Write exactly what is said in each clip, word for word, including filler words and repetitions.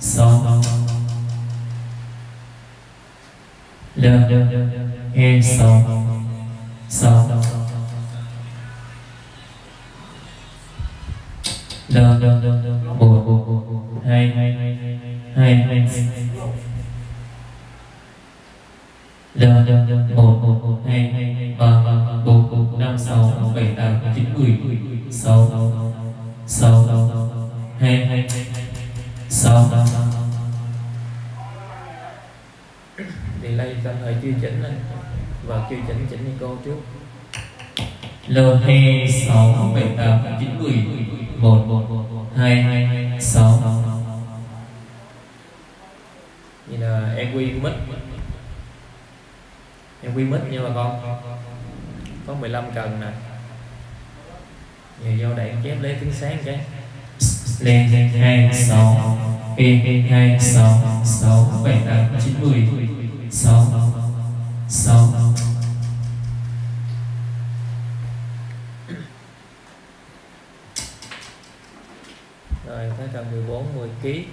sáu đơn hai sáu sáu đơn bốn hai hai hai đơn đơn một hai ba bốn năm sáu bảy tám chín mười sáu sáu hai hai sáu delay tạm thời chưa chỉnh lên và chưa chỉnh chỉnh đi cô trước lô hai sáu bảy tám chín mười một hai sáu như là em quy mất em quy mất nha bà con có mười lăm cần nè giờ vô đạn chép lấy tiếng sáng cái lên hai sáu hai sáu sáu bảy tám chín mười sáu sáu rồi phải cần mười bốn mười ký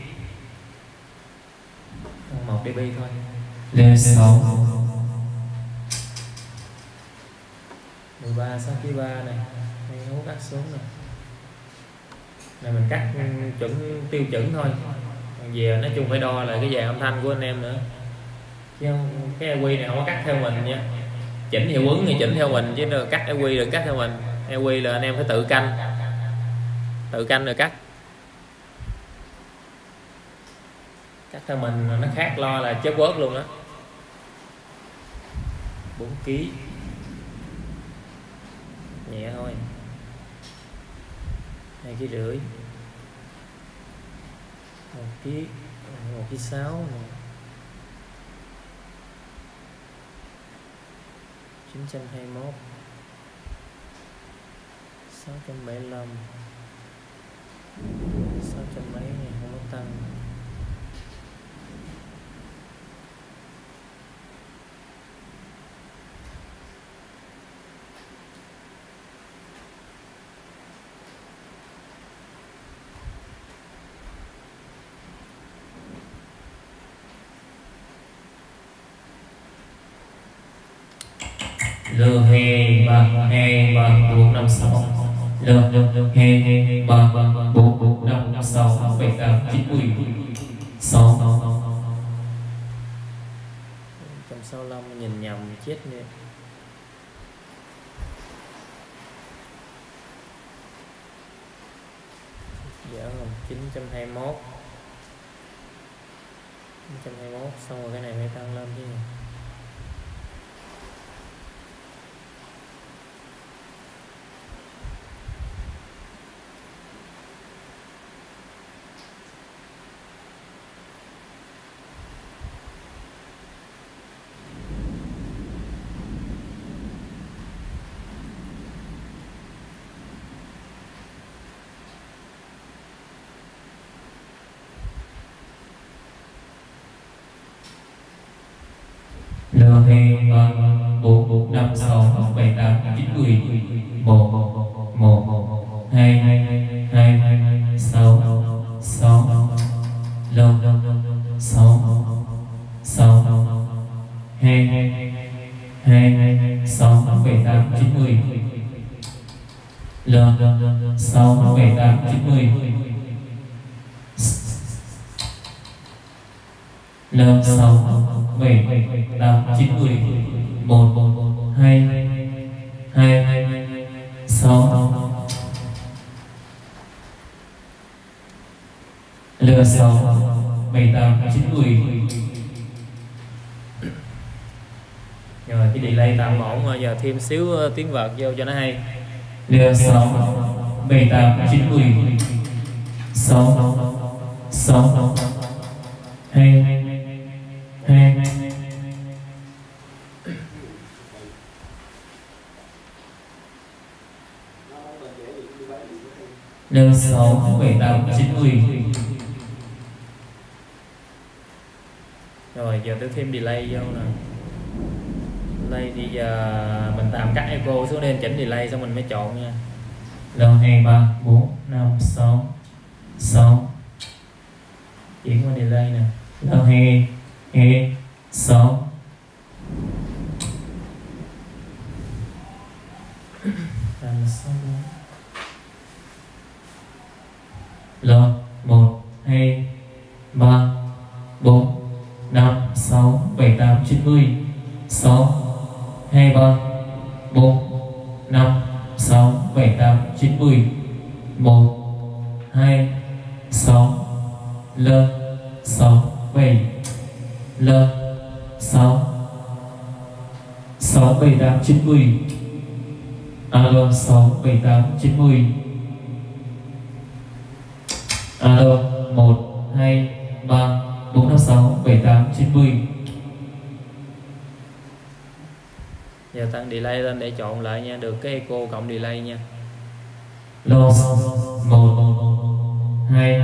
một dB thôi lên sáu mười ba sáu ký ba này hay hố cắt xuống này này mình cắt chuẩn tiêu chuẩn thôi còn về nói chung phải đo là cái dàn âm thanh của anh em nữa chứ không, cái E Q này không có cắt theo mình nha, chỉnh hiệu ứng thì chỉnh theo mình chứ đừng cắt E Q đừng cắt theo mình. E Q là anh em phải tự canh tự canh rồi cắt cắt theo mình nó khác lo là chết bớt luôn đó. Bốn ký nhẹ thôi hai ký rưỡi một ký một ký sáu chín trăm hai mươi mốt sáu trăm bảy mươi lăm sáu trăm mấy này không có tăng lơ hai ba hai ba bốn năm sáu lơ hai hai ba bốn bốn năm sáu bảy tám chín mười sáu trăm sáu mươi lăm nhìn nhầm chết nè dở không chín trăm hai mươi mốt chín trăm hai mươi mốt xong rồi cái này mới tăng lên chứ lơ hai ba bốn bốn năm sáu bảy tám chín mười một một hai hai hai sáu sáu lơ sáu sáu hai hai sáu bảy tám chín mười lơ sáu bảy tám chín mười lơ sáu bảy tám chín mười một hai hai sáu lơ sáu bảy tám chín mười rồi cái delay tạm ổn rồi giờ thêm xíu tiếng vợt vô cho nó hay lơ sáu bảy tám chín mười sáu sáu hai hai đều sáu bảy tám chín mười. Rồi giờ tôi thêm delay vô nè. Delay thì giờ mình tạm cắt echo xuống đây, chỉnh delay xong mình mới chọn nha. Đầu hai ba bốn năm sáu sáu chuyển qua delay nè. Đầu hai hai sáu là một hai ba bốn năm sáu bảy tám chín mươi sáu hai ba bốn năm sáu bảy tám chín mươi một hai sáu l sáu bảy l sáu sáu bảy tám chín mươi alo sáu bảy tám chín mươi alo một hai ba bốn năm sáu bảy tám chín mười. Giờ tăng delay lên để chọn lại nha, được cái echo cộng delay nha. Alo một hai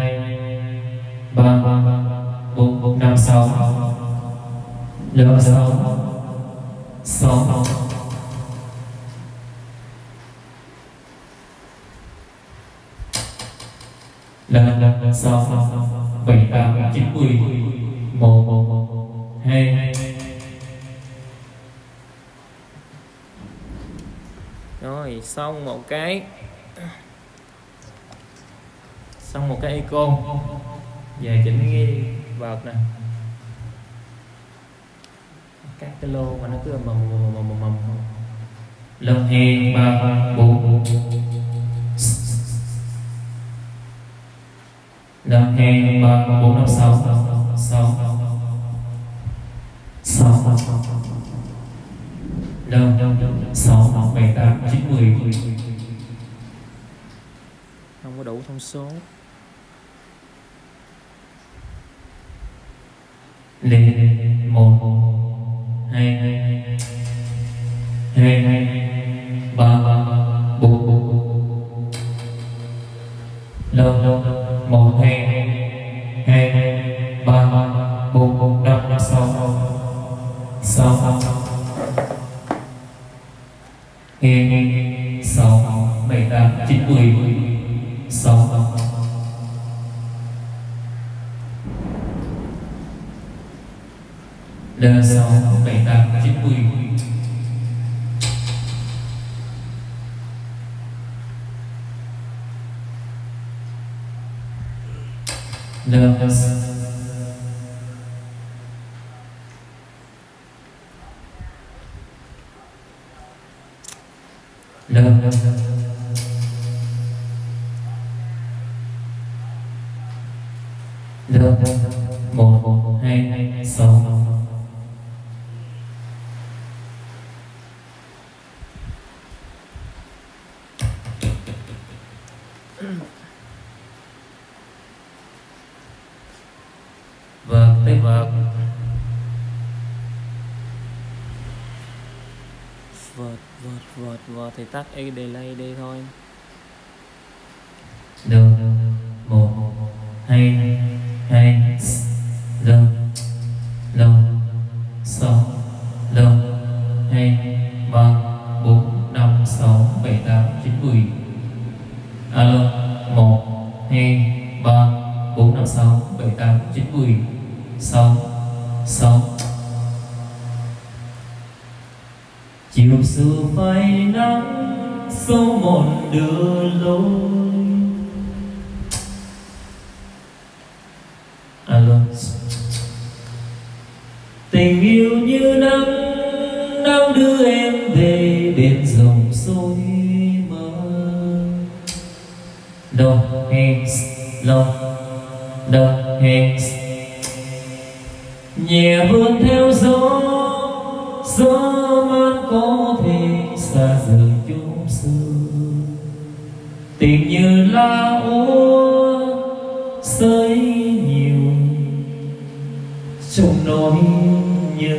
ba bốn năm sáu alo sáu sáu. Là là sáu bảy tám chín mười một một hai. Rồi xong một cái xong một cái echo, về chỉnh cái vợt nè, các cái lô mà nó cứ mầm mầm mầm mầm không. Lần hai ba bốn năm hai ba bốn năm sáu sáu sáu năm sáu bảy tám chín mười. Không có đủ thông số. Lê một hai hai hai hai ba ba bốn bốn năm năm một hai hai ba bốn bốn năm năm sáu sáu hai sáu bảy tám chín mười sáu. Là sáu bảy tám chín mười. Là một hai sáu vợt tới vợt vợt vợt vợt vợt thì tắt cái delay đi thôi. Được một hai hai lần lần sáu lần hai ba bốn năm sáu bảy tám chín mười alo một hai ba bốn năm sáu bảy tám chín mười sáu sáu. Chiều xưa phai nắng số một đưa lối alo. Tình yêu như nắng nắng đưa em về bên dòng suối mơ lòng em lòng lòng em nhẹ vươn theo gió gió man có thể xa rời chốn xưa. Tình như lá úa sấy nhiều trong nỗi nhớ.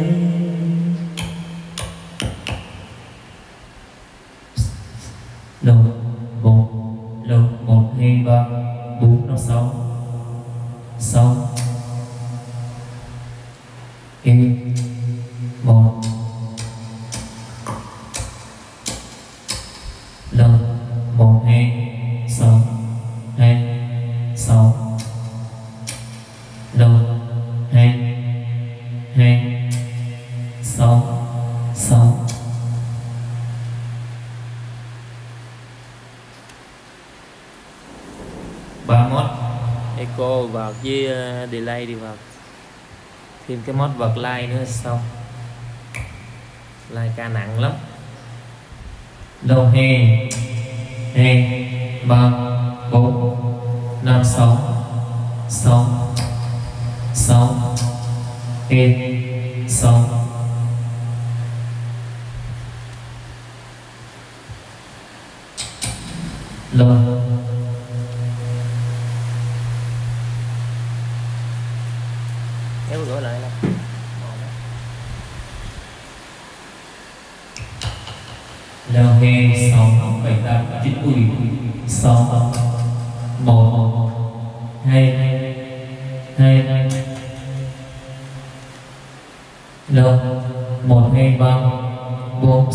Lầu một, lầu một hai ba bốn năm sáu sáu e một, lầu một hai sáu hai sáu, lầu hai hai sáu sáu. Ba mod echo vào với delay đi vào, thêm cái mod vật like nữa xong. Like ca nặng lắm. Lô hai hai ba bốn năm sáu sáu sáu e sáu. Lô kéo gửi lại là leo he sáu bảy tám chín mười sáu một hai hai leo một hai ba bốn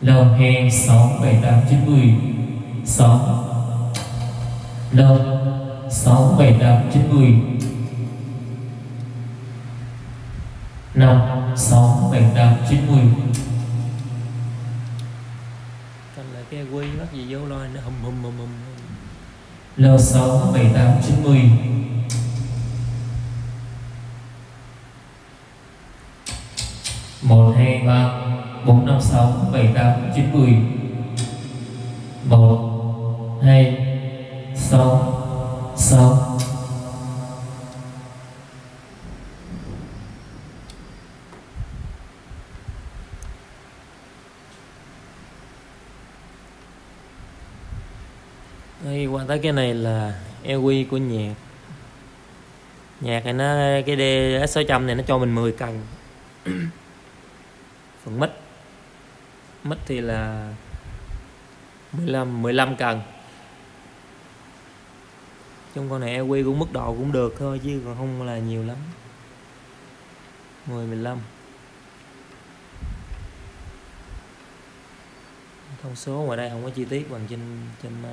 lầu hai sáu bảy tám chín mười sáu lầu sáu bảy tám chín mười năm sáu bảy tám chín mười. Cần là cái quy bắt gì vô loài nó hùm hùm hùm hùm. Lầu sáu bảy tám chín mười một hai ba bốn năm sáu bảy tám chín mười một hai sáu sáu đây. Qua tới cái này là e quy của nhạc. Nhạc này nó cái S sáu trăm này nó cho mình mười cần. Phần mic mic thì là mười lăm mười lăm cần. Trong con này e quy cũng mức độ cũng được thôi chứ còn không là nhiều lắm. mười mười lăm. Thông số ngoài đây không có chi tiết bằng trên trên máy.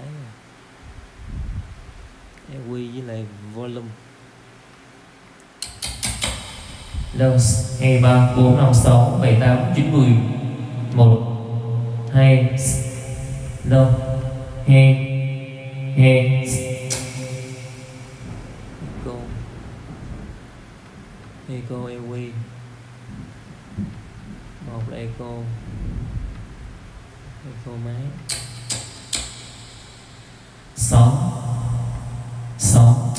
e quy với lại volume. Lô hai ba bốn năm sáu bảy tám chín mười một hai lô hai hai echo echo e quy một là echo echo máy sáu sáu.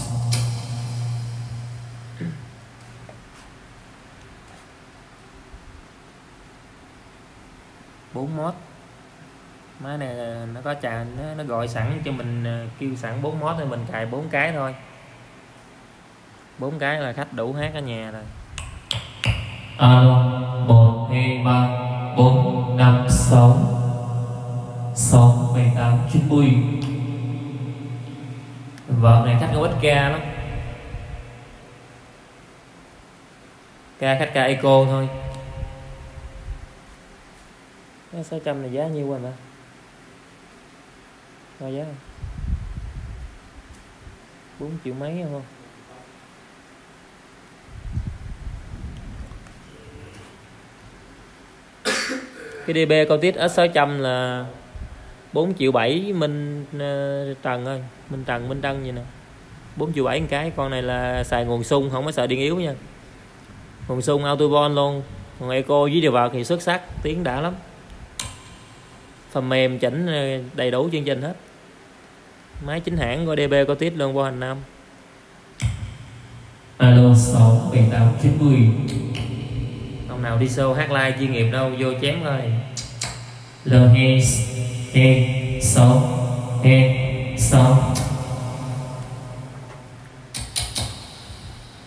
Bốn mod máy này nó có trà nó, nó gọi sẵn cho mình, kêu sẵn bốn mod thì mình cài bốn cái thôi, bốn cái là khách đủ hát ở nhà rồi. Alo một hai ba bốn năm sáu sáu bảy tám chín mươi. Vợ này khách có ít ca lắm, ca khách ca eco thôi. S sáu trăm này giá nhiêu quên hả? Coi giá không? bốn triệu mấy không? Cái đê bê Acoustic S sáu trăm là bốn triệu bảy Minh Trần ơi, Minh Trần Minh Trân vậy nè. bốn triệu bảy cái, con này là xài nguồn xung không có sợ điện yếu nha. Nguồn xung autobon luôn. Còn eco với điều vào thì xuất sắc, tiếng đã lắm. Phần mềm chỉnh đầy đủ chương trình hết. Máy chính hãng của đê bê Acoustic luôn qua Hành Nam. Alo sáu bảy tám chín mươi. Ông nào đi show hát live chuyên nghiệp đâu, vô chém thôi. Lô hai E sáu E sáu.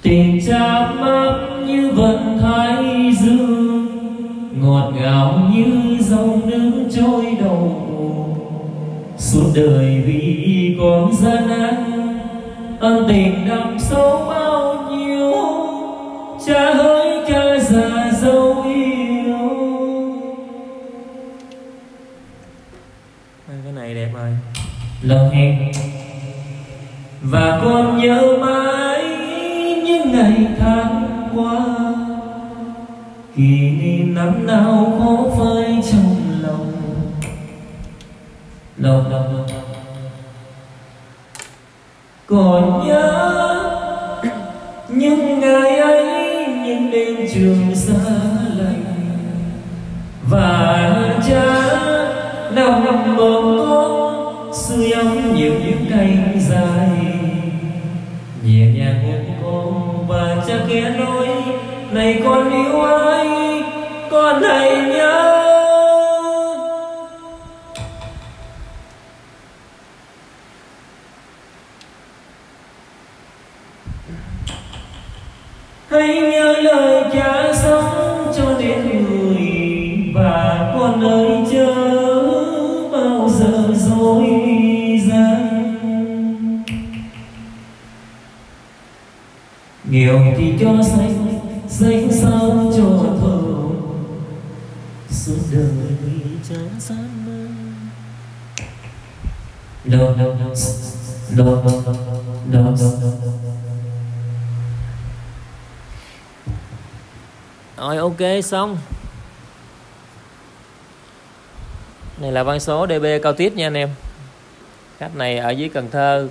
Tình chạm ấm như vận thái dương, ngọt ngào như dòng nước trôi đầu mùa. Suốt đời vì con dân ăn, ân tình đậm sâu bao nhiêu. Cha hỡi cha già dâu yêu. Cái này đẹp rồi. Lòng em và con nhớ mãi những ngày tháng qua, kỷ niệm năm nào khó phai trong lòng. Lòng lòng lòng còn nhớ những ngày ấy, những đêm trường xa lạnh và cha nào nằm bờ con sưởi ấm nhiều những cánh dài. Nhẹ nhàng ôm con và cha khẽ nói, này con yêu ai, con hãy nhớ. Hãy nhớ lời cha sống cho đến người, và con ơi chớ bao giờ dối gian. Nghèo thì cho xanh, xanh sao cho thơm, suốt đời vì chán gian mơ. Đâu đâu đâu đâu đâu đâu đâu. Rồi ok xong. Này là văn số dB Acoustic nha anh em. Cách này ở dưới Cần Thơ.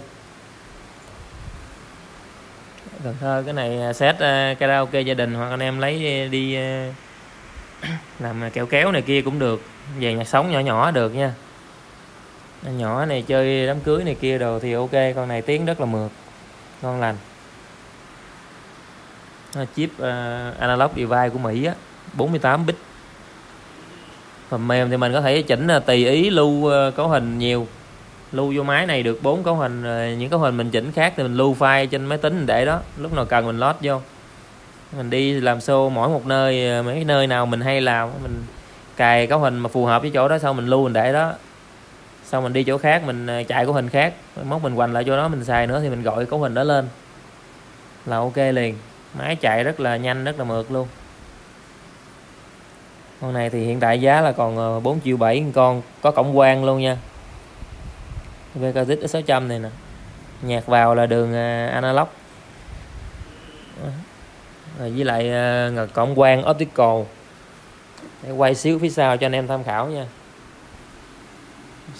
Cần Thơ cái này set uh, karaoke gia đình, hoặc anh em lấy đi uh, làm kẹo kéo này kia cũng được, về nhạc sống nhỏ nhỏ được nha. Nhỏ này chơi đám cưới này kia đồ thì ok, con này tiếng rất là mượt, ngon lành. Chip uh, analog device của Mỹ á, bốn mươi tám bit. Phần mềm thì mình có thể chỉnh là tùy ý, lưu uh, cấu hình nhiều, lưu vô máy này được bốn cấu hình, rồi những cấu hình mình chỉnh khác thì mình lưu file trên máy tính mình để đó, lúc nào cần mình load vô. Mình đi làm show mỗi một nơi, mấy nơi nào mình hay làm mình cài cấu hình mà phù hợp với chỗ đó, sau mình lưu mình để đó, sau mình đi chỗ khác mình chạy cấu hình khác, móc mình hoành lại chỗ đó mình xài nữa thì mình gọi cấu hình đó lên là ok liền. Máy chạy rất là nhanh, rất là mượt luôn. Con này thì hiện tại giá là còn bốn triệu bảy, con có cổng quang luôn nha. S sáu trăm này nè. Nhạc vào là đường analog. Rồi với lại cổng quang optical. Để quay xíu phía sau cho anh em tham khảo nha.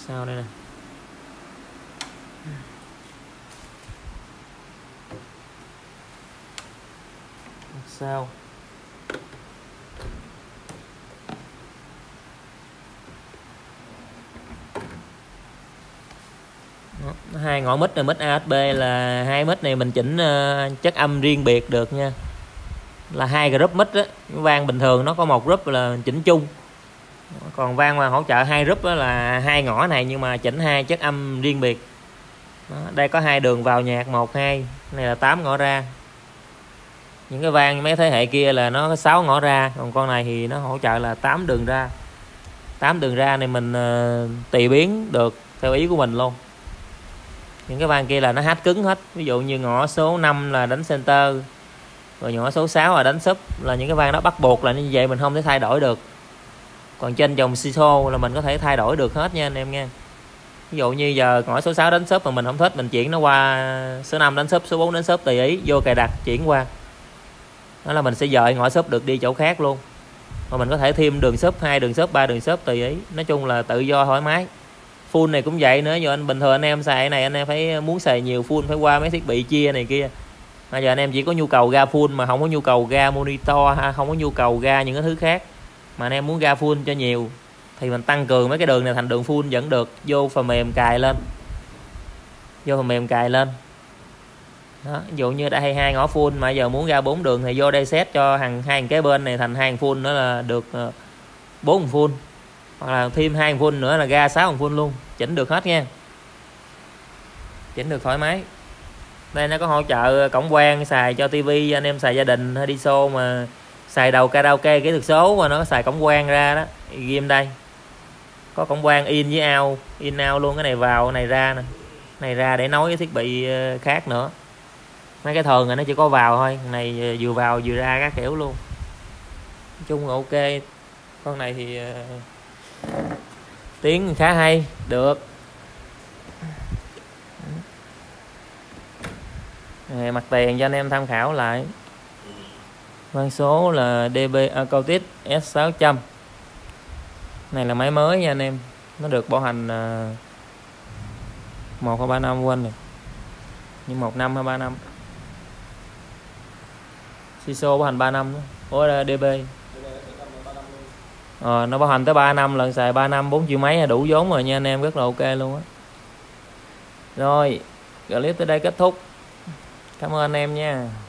Sau đây nè. Sao hai ngõ mic này, mic a ét bê là hai mic này mình chỉnh chất âm riêng biệt được nha, là hai group mic đó. Vang bình thường nó có một group là mình chỉnh chung, còn vang mà hỗ trợ hai group đó là hai ngõ này nhưng mà chỉnh hai chất âm riêng biệt đó. Đây có hai đường vào nhạc một hai, này là tám ngõ ra. Những cái vang mấy thế hệ kia là nó có sáu ngõ ra, còn con này thì nó hỗ trợ là tám đường ra. tám đường ra này mình uh, tùy biến được theo ý của mình luôn. Những cái vang kia là nó hát cứng hết, ví dụ như ngõ số năm là đánh center, rồi ngõ số sáu là đánh sub, là những cái vang đó bắt buộc là như vậy, mình không thể thay đổi được. Còn trên dòng xê i ét ô là mình có thể thay đổi được hết nha anh em nha. Ví dụ như giờ ngõ số sáu đánh sub mà mình không thích, mình chuyển nó qua số năm đánh sub, số bốn đánh sub, tùy ý vô cài đặt chuyển qua. Đó là mình sẽ dời ngõ sub được đi chỗ khác luôn. Mà mình có thể thêm đường sub, hai đường sub, ba đường sub tùy ý. Nói chung là tự do thoải mái. Full này cũng vậy nữa, giờ anh bình thường anh em xài này, anh em phải muốn xài nhiều full phải qua mấy thiết bị chia này kia. Mà giờ anh em chỉ có nhu cầu ra full mà không có nhu cầu ra monitor, không có nhu cầu ra những cái thứ khác. Mà anh em muốn ra full cho nhiều thì mình tăng cường mấy cái đường này thành đường full vẫn được, vô phần mềm cài lên. Vô phần mềm cài lên. Đó, ví dụ như đã hay hai ngõ full mà giờ muốn ra bốn đường thì vô đây set cho hàng hai cái bên này thành hai full nữa là được bốn full. hoặc là thêm hai vôn nữa là ra sáu vôn luôn, chỉnh được hết nha, chỉnh được thoải mái. Đây nó có hỗ trợ cổng quang xài cho tivi, anh em xài gia đình hay đi show mà xài đầu karaoke kỹ thuật số mà nó có xài cổng quang ra đó, game đây có cổng quang in với out, in out luôn, cái này vào cái này ra nè, này ra để nối với thiết bị khác nữa. Mấy cái thường là nó chỉ có vào thôi, này vừa vào vừa ra các kiểu luôn. Nói chung là ok, con này thì tiếng khá hay, được. Này, mặt tiền cho anh em tham khảo lại. Con số là dB Acoustic S sáu trăm. Này là máy mới nha anh em, nó được bảo hành một hay ba năm quên rồi, nhưng một năm hay ba năm. xê i ét ô bảo hành ba năm nữa. Ủa đê bê. Ờ, nó bảo hành tới ba năm, lần xài ba năm bốn triệu mấy là đủ vốn rồi nha anh em, rất là ok luôn á. Rồi, clip tới đây kết thúc. Cảm ơn anh em nha.